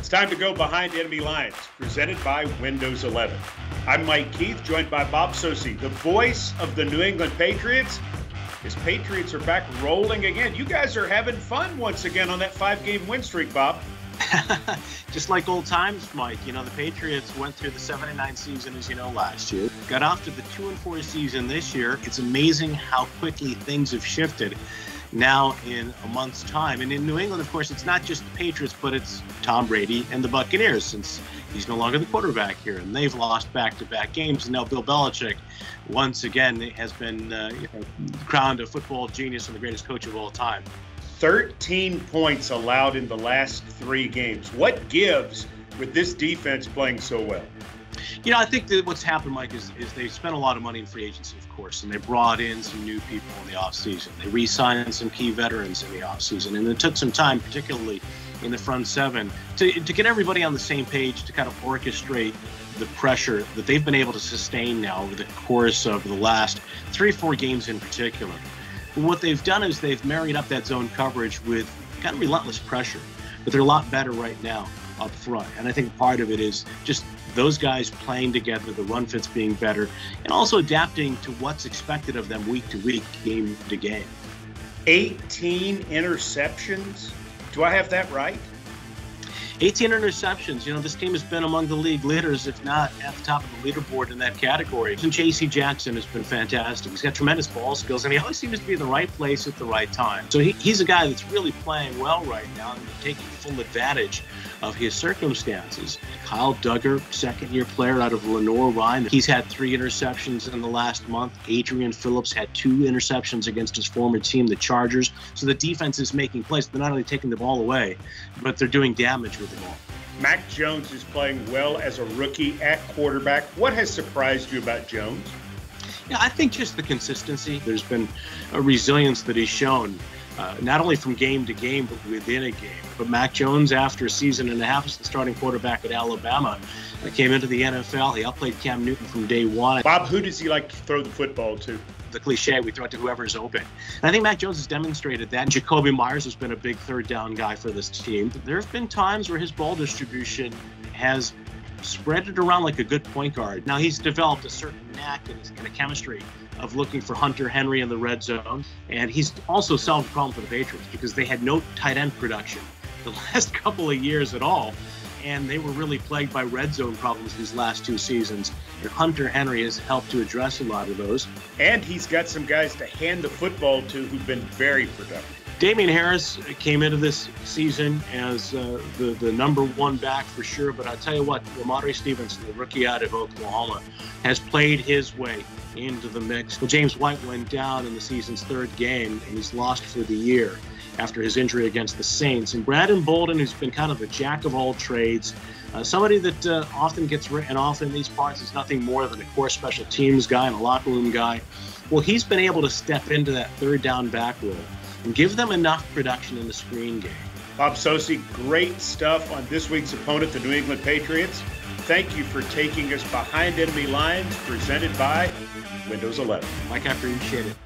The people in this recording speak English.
It's time to go behind enemy lines, presented by Windows 11. I'm Mike Keith, joined by Bob Sosi, the voice of the New England Patriots. His Patriots are back rolling again. You guys are having fun once again on that five-game win streak, Bob. Just like old times, Mike. You know, the Patriots went through the 7-9 season, as you know, last year. Got off to the 2-4 season this year. It's amazing how quickly things have shifted now in a month's time. And in New England, of course, it's not just the Patriots, but it's Tom Brady and the Buccaneers, since he's no longer the quarterback here. And they've lost back-to-back games. And now Bill Belichick, once again, has been crowned a football genius and the greatest coach of all time. 13 points allowed in the last three games. What gives with this defense playing so well? You know, I think that what's happened, Mike, is they've spent a lot of money in free agency, of course, and they brought in some new people in the offseason. They re-signed some key veterans in the offseason, and it took some time, particularly in the front seven, to get everybody on the same page to kind of orchestrate the pressure that they've been able to sustain now over the course of the last three, four games in particular. But what they've done is they've married up that zone coverage with kind of relentless pressure, but they're a lot better right now up front. And I think part of it is just those guys playing together, the run fits being better, and also adapting to what's expected of them week to week, game to game. 18 interceptions? Do I have that right? 18 interceptions. You know, this team has been among the league leaders, if not at the top of the leaderboard in that category. And J.C. Jackson has been fantastic. He's got tremendous ball skills, and he always seems to be in the right place at the right time. So he's a guy that's really playing well right now and taking full advantage of his circumstances. Kyle Duggar, second-year player out of Lenoir-Rhyne, he's had three interceptions in the last month. Adrian Phillips had two interceptions against his former team, the Chargers. So the defense is making plays. They're not only taking the ball away, but they're doing damage with the ball. Mac Jones is playing well as a rookie at quarterback. What has surprised you about Jones? Yeah, I think just the consistency. There's been a resilience that he's shown, not only from game to game, but within a game. But Mac Jones, after a season and a half as the starting quarterback at Alabama, came into the NFL. He outplayed Cam Newton from day one. Bob, who does he like to throw the football to? The cliche, we throw it to whoever's open. And I think Mac Jones has demonstrated that. Jacoby Myers has been a big third down guy for this team. There have been times where his ball distribution has spread it around like a good point guard. Now he's developed a certain knack and a chemistry of looking for Hunter Henry in the red zone. And he's also solved a problem for the Patriots because they had no tight end production the last couple of years at all. And they were really plagued by red zone problems these last two seasons. And Hunter Henry has helped to address a lot of those. And he's got some guys to hand the football to who've been very productive. Damian Harris came into this season as the number one back for sure, but I'll tell you what, Rhamondre Stevenson, the rookie out of Oklahoma, has played his way into the mix. Well, James White went down in the season's third game, and he's lost for the year after his injury against the Saints. And Braden Bolden, who's been kind of a jack of all trades, somebody that often gets written off in these parts is nothing more than a core special teams guy and a locker room guy. Well, he's been able to step into that third down back role and give them enough production in the screen game. Bob Sosi, great stuff on this week's opponent, the New England Patriots. Thank you for taking us behind enemy lines, presented by Windows 11. Mike, I appreciate it.